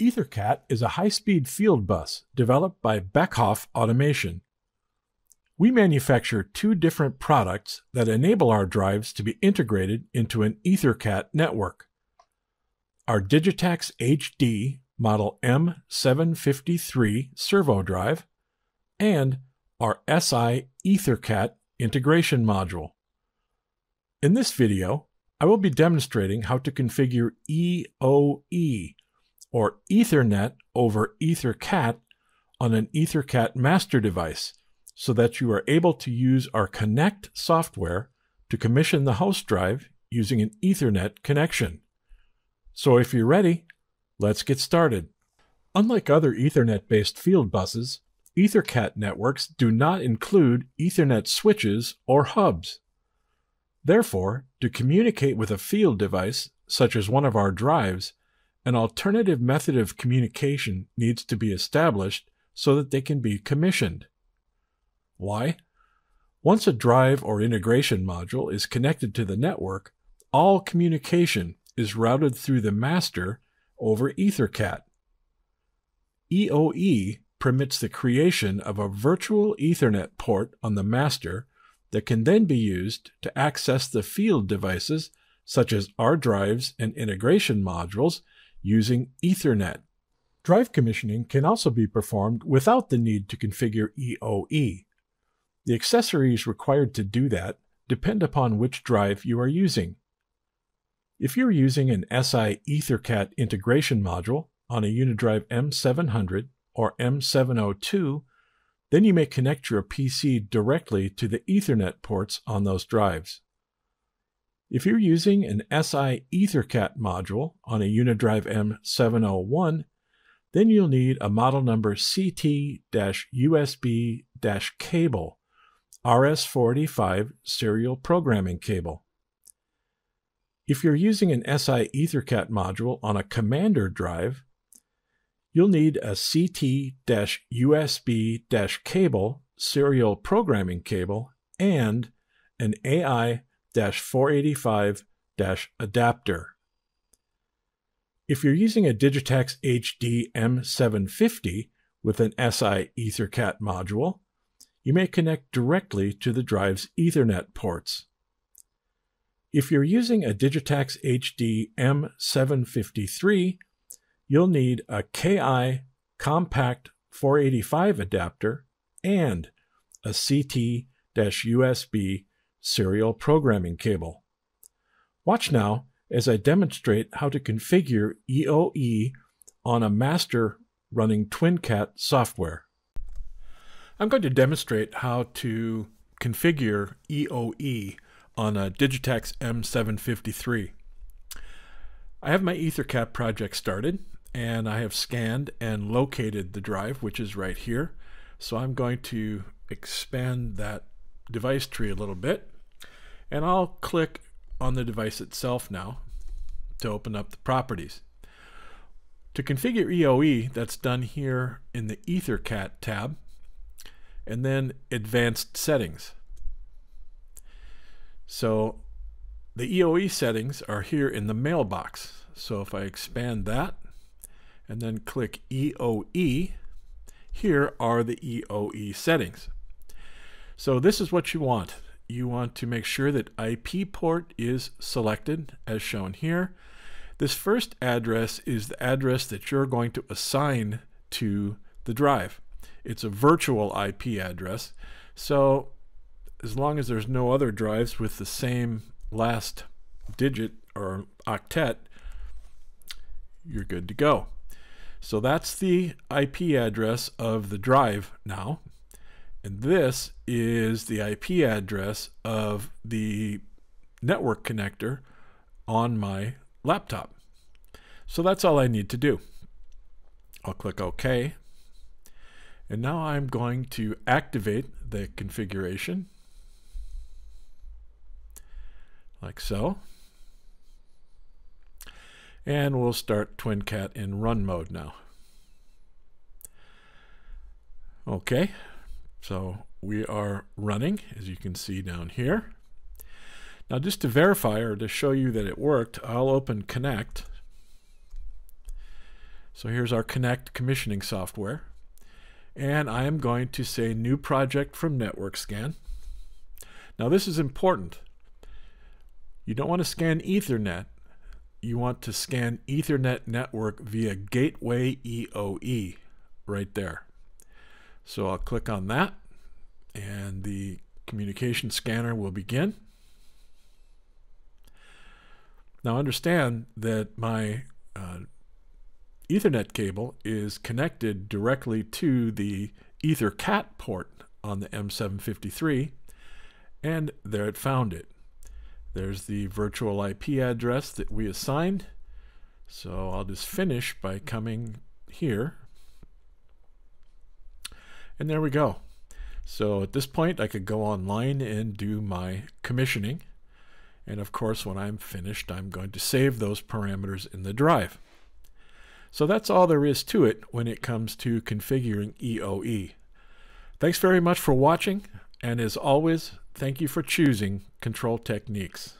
EtherCAT is a high-speed field bus developed by Beckhoff Automation. We manufacture two different products that enable our drives to be integrated into an EtherCAT network. Our Digitax HD Model M753 servo drive and our SI EtherCAT integration module. In this video, I will be demonstrating how to configure EOE, or Ethernet over EtherCAT, on an EtherCAT master device so that you are able to use our Connect software to commission the host drive using an Ethernet connection. So if you're ready, let's get started. Unlike other Ethernet-based field buses, EtherCAT networks do not include Ethernet switches or hubs. Therefore, to communicate with a field device, such as one of our drives, an alternative method of communication needs to be established so that they can be commissioned. Why? Once a drive or integration module is connected to the network, all communication is routed through the master over EtherCAT. EOE permits the creation of a virtual Ethernet port on the master that can then be used to access the field devices such as our drives and integration modules using Ethernet. Drive commissioning can also be performed without the need to configure EOE. The accessories required to do that depend upon which drive you are using. If you're using an SI EtherCAT integration module on a UniDrive M700 or M702, then you may connect your PC directly to the Ethernet ports on those drives. If you're using an SI EtherCAT module on a UniDrive M701, then you'll need a model number CT-USB-Cable, RS-485 serial programming cable. If you're using an SI EtherCAT module on a Commander drive, you'll need a CT-USB-Cable serial programming cable and an AI-485 adapter. If you're using a Digitax HD M750 with an SI EtherCAT module, you may connect directly to the drive's Ethernet ports. If you're using a Digitax HD M753, you'll need a KI Compact 485 adapter and a CT-USB serial programming cable. Watch now as I demonstrate how to configure EOE on a master running TwinCAT software. I'm going to demonstrate how to configure EOE on a Digitax M753. I have my EtherCAT project started, and I have scanned and located the drive, which is right here. So I'm going to expand that device tree a little bit, and I'll click on the device itself now to open up the properties. To configure EOE, that's done here in the EtherCAT tab, and then Advanced Settings. So the EOE settings are here in the mailbox. So if I expand that and then click EOE, here are the EOE settings. So this is what you want. You want to make sure that IP port is selected as shown here. This first address is the address that you're going to assign to the drive. It's a virtual IP address. So as long as there's no other drives with the same last digit or octet, you're good to go. So that's the IP address of the drive now. And this is the IP address of the network connector on my laptop. So that's all I need to do. I'll click OK. And now I'm going to activate the configuration, like so. And we'll start TwinCAT in run mode now. Okay. So we are running, as you can see down here. Now, just to verify or to show you that it worked, I'll open Connect. So here's our Connect commissioning software. And I am going to say new project from network scan. Now this is important. You don't want to scan Ethernet. You want to scan Ethernet network via gateway EOE right there. So I'll click on that and the communication scanner will begin. Now understand that my Ethernet cable is connected directly to the EtherCAT port on the M753, and there it found it. There's the virtual IP address that we assigned. So I'll just finish by coming here. And there we go. So at this point I could go online and do my commissioning. And of course when I'm finished I'm going to save those parameters in the drive. So that's all there is to it when it comes to configuring EOE. Thanks very much for watching, and as always, thank you for choosing Control Techniques.